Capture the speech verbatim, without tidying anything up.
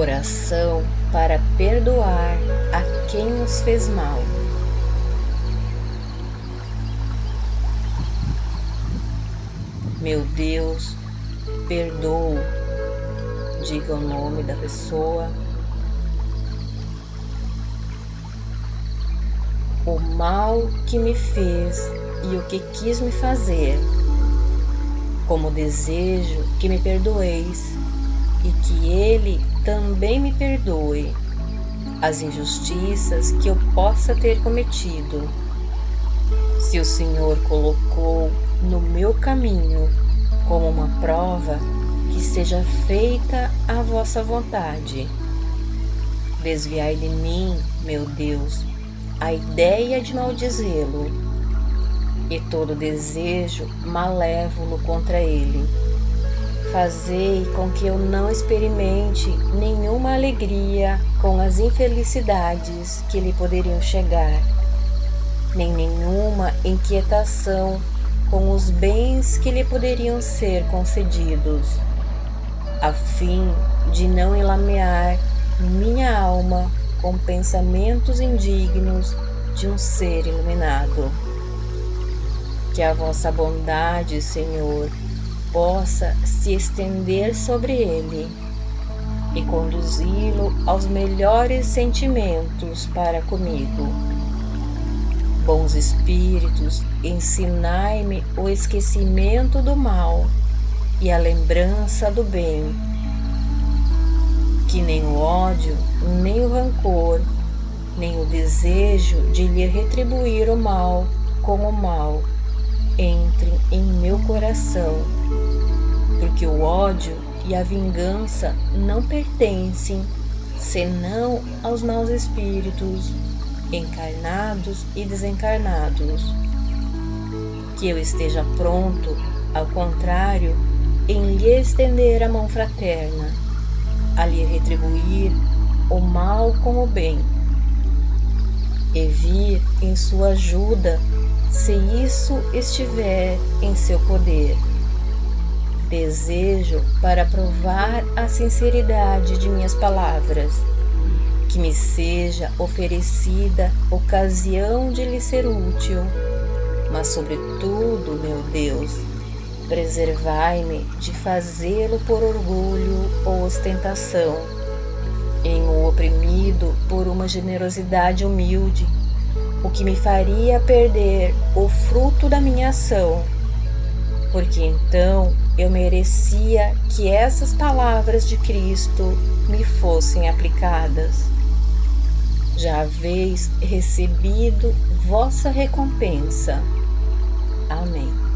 oração para perdoar a quem nos fez mal. Meu Deus, perdoo. Diga o nome da pessoa. O mal que me fez e o que quis me fazer, como desejo que me perdoeis e que Ele também me perdoe as injustiças que eu possa ter cometido. Se o Senhor colocou no meu caminho como uma prova, que seja feita a vossa vontade. Desviai de mim, meu Deus, a ideia de maldizê-lo e todo desejo malévolo contra ele. Fazei com que eu não experimente nenhuma alegria com as infelicidades que lhe poderiam chegar, nem nenhuma inquietação com os bens que lhe poderiam ser concedidos, a fim de não enlamear minha alma com pensamentos indignos de um ser iluminado. Que a vossa bondade, Senhor, possa se estender sobre ele e conduzi-lo aos melhores sentimentos para comigo. Bons espíritos, ensinai-me o esquecimento do mal e a lembrança do bem. Que nem o ódio, nem o rancor, nem o desejo de lhe retribuir o mal com o mal entrem em meu coração, porque o ódio e a vingança não pertencem senão aos maus espíritos, encarnados e desencarnados. Que eu esteja pronto, ao contrário, em lhe estender a mão fraterna, a lhe retribuir o mal com o bem, e vir em sua ajuda se isso estiver em seu poder. Desejo, para provar a sinceridade de minhas palavras, que me seja oferecida ocasião de lhe ser útil, mas sobretudo, meu Deus, preservai-me de fazê-lo por orgulho ou ostentação, em o oprimido por uma generosidade humilde, o que me faria perder o fruto da minha ação, porque então eu merecia que essas palavras de Cristo me fossem aplicadas. Já haveis recebido vossa recompensa. Amém.